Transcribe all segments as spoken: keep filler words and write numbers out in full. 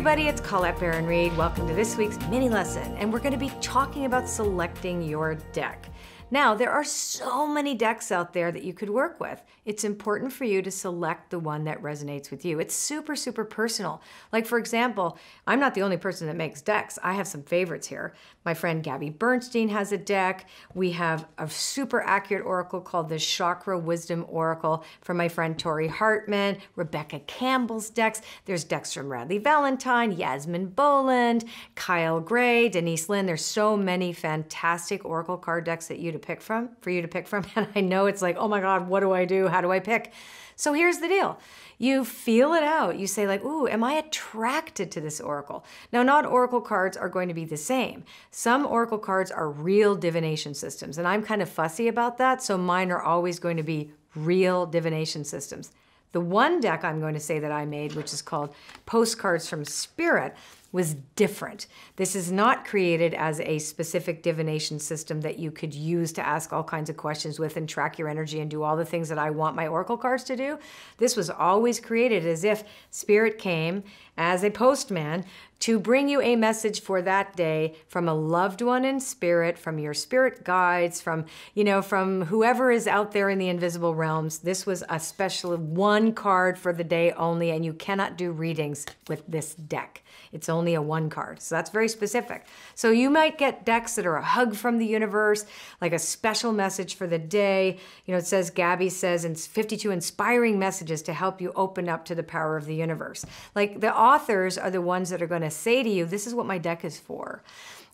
everybody, it's Colette Baron-Reid. Welcome to this week's mini lesson, and we're going to be talking about selecting your deck. Now, there are so many decks out there that you could work with. It's important for you to select the one that resonates with you. It's super, super personal. Like, for example, I'm not the only person that makes decks. I have some favorites here. My friend Gabby Bernstein has a deck. We have a super accurate oracle called the Chakra Wisdom Oracle from my friend Tori Hartman, Rebecca Campbell's decks. There's decks from Radley Valentine, Yasmin Boland, Kyle Gray, Denise Lynn. There's so many fantastic oracle card decks that you to pick from, for you to pick from. And I know it's like, oh my God, what do I do? How do I pick? So here's the deal. You feel it out. You say like, ooh, am I attracted to this oracle? Now, not oracle cards are going to be the same. Some oracle cards are real divination systems, and I'm kind of fussy about that. So mine are always going to be real divination systems. The one deck I'm going to say that I made, which is called Postcards from Spirit, was different. This is not created as a specific divination system that you could use to ask all kinds of questions with and track your energy and do all the things that I want my oracle cards to do. This was always created as if Spirit came as a postman to bring you a message for that day from a loved one in spirit, from your spirit guides, from, you know, from whoever is out there in the invisible realms. This was a special one card for the day only, and you cannot do readings with this deck. It's only Only a one card. So that's very specific. So you might get decks that are a hug from the universe, like a special message for the day. You know, it says, Gabby says, in fifty-two inspiring messages to help you open up to the power of the universe. Like, the authors are the ones that are going to say to you, this is what my deck is for.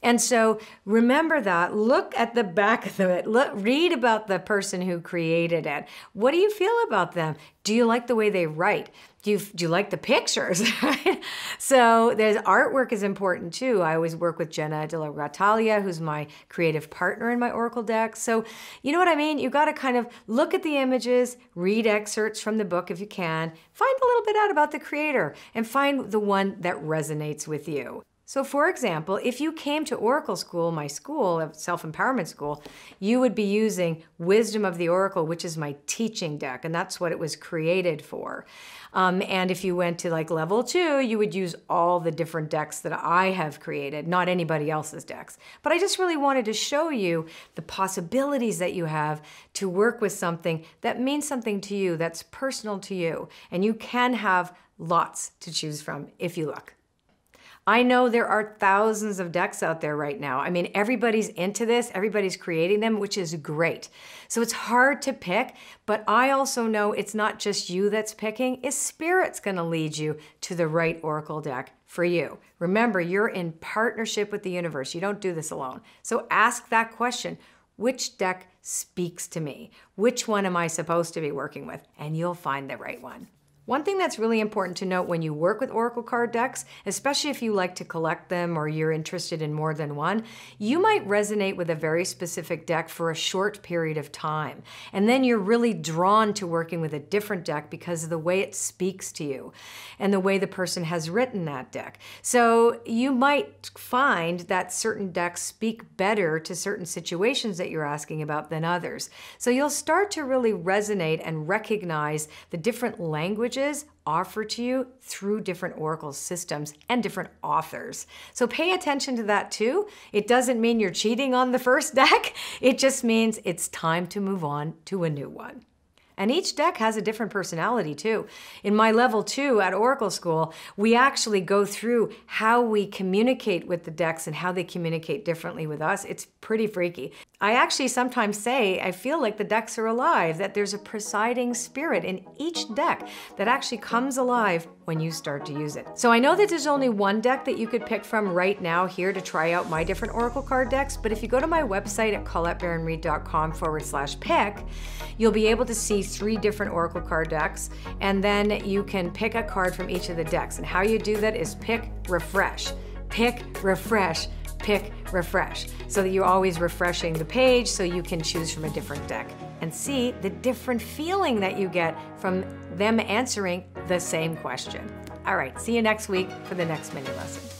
And so remember that. Look at the back of it. Look, read about the person who created it. What do you feel about them? Do you like the way they write? Do you, do you like the pictures? So there's artwork is important too. I always work with Jenna de la Rattalia, who's my creative partner in my oracle deck. So you know what I mean? You got to kind of look at the images, read excerpts from the book if you can, find a little bit out about the creator, and find the one that resonates with you. So for example, if you came to Oracle School, my school, self-empowerment school, you would be using Wisdom of the Oracle, which is my teaching deck, and that's what it was created for. Um, and if you went to like level two, you would use all the different decks that I have created, not anybody else's decks. But I just really wanted to show you the possibilities that you have to work with something that means something to you, that's personal to you, and you can have lots to choose from if you look. I know there are thousands of decks out there right now. I mean, everybody's into this, everybody's creating them, which is great. So it's hard to pick, but I also know it's not just you that's picking, it's Spirit's gonna lead you to the right oracle deck for you. Remember, you're in partnership with the universe. You don't do this alone. So ask that question, which deck speaks to me? Which one am I supposed to be working with? And you'll find the right one. One thing that's really important to note when you work with oracle card decks, especially if you like to collect them or you're interested in more than one, you might resonate with a very specific deck for a short period of time. And then you're really drawn to working with a different deck because of the way it speaks to you and the way the person has written that deck. So you might find that certain decks speak better to certain situations that you're asking about than others. So you'll start to really resonate and recognize the different language offered to you through different oracle systems and different authors. So pay attention to that too. It doesn't mean you're cheating on the first deck. It just means it's time to move on to a new one. And each deck has a different personality too. In my level two at Oracle School, we actually go through how we communicate with the decks and how they communicate differently with us. It's pretty freaky. I actually sometimes say, I feel like the decks are alive, that there's a presiding spirit in each deck that actually comes alive when you start to use it. So I know that there's only one deck that you could pick from right now here to try out my different oracle card decks, but if you go to my website at colettebaron-reid.com forward slash pick, you'll be able to see three different oracle card decks, and then you can pick a card from each of the decks. And how you do that is pick, refresh, pick, refresh, pick, refresh, so that you're always refreshing the page so you can choose from a different deck and see the different feeling that you get from them answering the same question. All right, see you next week for the next mini lesson.